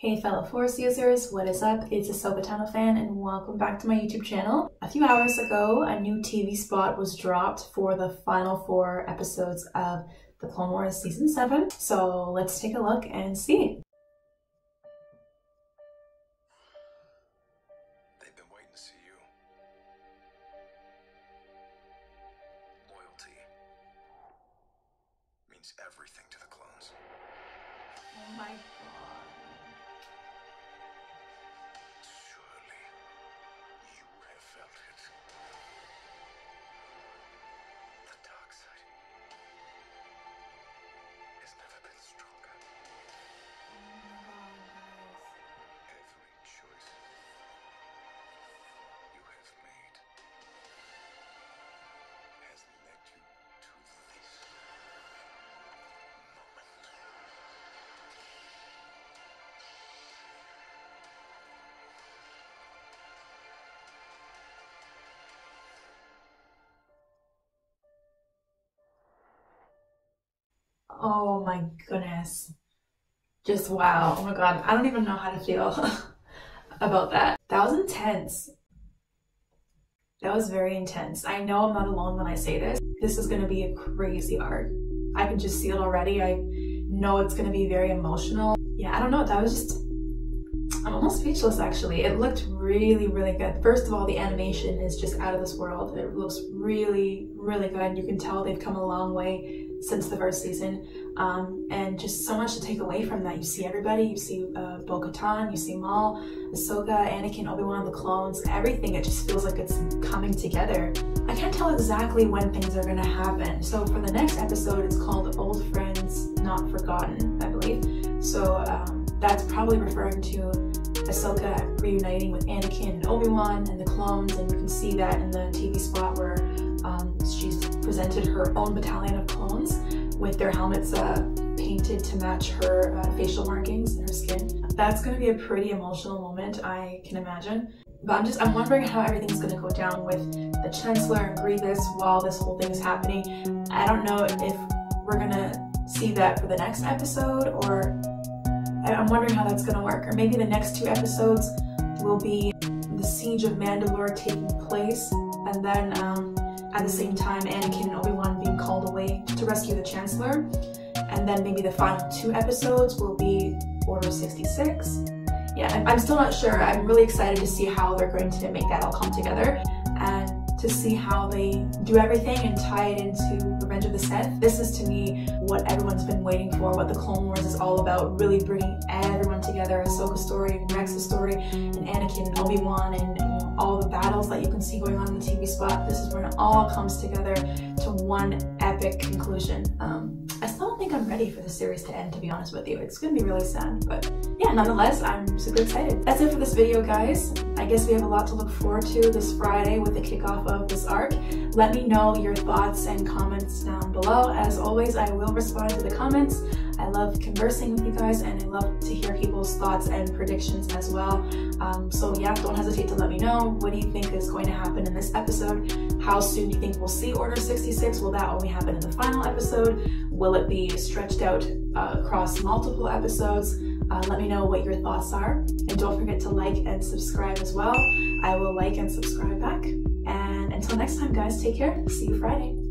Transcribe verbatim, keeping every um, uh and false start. Hey fellow Force users, what is up? It's a Sobatano fan and welcome back to my YouTube channel. A few hours ago, a new T V spot was dropped for the final four episodes of The Clone Wars Season seven. So let's take a look and see. They've been waiting to see you. Loyalty means everything to the clones. Oh my god. Oh my goodness. Just wow. Oh my god. I don't even know how to feel about that. That was intense. That was very intense. I know I'm not alone when I say this. This is going to be a crazy arc. I can just see it already. I know it's going to be very emotional. Yeah, I don't know. That was just... I'm almost speechless actually. It looked really, really good. First of all, the animation is just out of this world. It looks really, really good. You can tell they've come a long way since the first season, um, and just so much to take away from that. You see everybody, you see uh, Bo-Katan, you see Maul, Ahsoka, Anakin, Obi-Wan, the clones, everything. It just feels like it's coming together. I can't tell exactly when things are gonna happen. So for the next episode, it's called Old Friends Not Forgotten, I believe. So um, that's probably referring to Ahsoka reuniting with Anakin and Obi-Wan and the clones, and you can see that in the T V spot where um, she's presented her own battalion of clones with their helmets uh, painted to match her uh, facial markings and her skin. That's going to be a pretty emotional moment, I can imagine. But I'm just, I'm wondering how everything's going to go down with the Chancellor and Grievous while this whole thing's happening. I don't know if we're going to see that for the next episode, or I'm wondering how that's going to work. Or maybe the next two episodes will be the Siege of Mandalore taking place, and then um, at the same time, Anakin and Obi-Wan being called away to rescue the Chancellor. And then maybe the final two episodes will be Order sixty-six. Yeah, I'm still not sure. I'm really excited to see how they're going to make that all come together and to see how they do everything and tie it into Revenge of the Sith. This is, to me, what everyone's been waiting for, what the Clone Wars is all about, really bringing everyone together. Ahsoka's story, and Rex's story, and Anakin and Obi-Wan, and, and all the battles that you can see going on in the T V spot. This is when it all comes together to one epic conclusion. Um, I still don't think I'm ready for the series to end, to be honest with you. It's gonna be really sad, but yeah, nonetheless, I'm super excited. That's it for this video, guys. I guess we have a lot to look forward to this Friday with the kickoff of this arc. Let me know your thoughts and comments down below. As always, I will respond to the comments. I love conversing with you guys, and I love to hear people's thoughts and predictions as well. Um, so yeah, don't hesitate to let me know. What do you think is going to happen in this episode? How soon do you think we'll see Order sixty-six? Will that only happen in the final episode? Will it be stretched out uh, across multiple episodes? Uh, let me know what your thoughts are. And don't forget to like and subscribe as well. I will like and subscribe back. And until next time, guys, take care. See you Friday.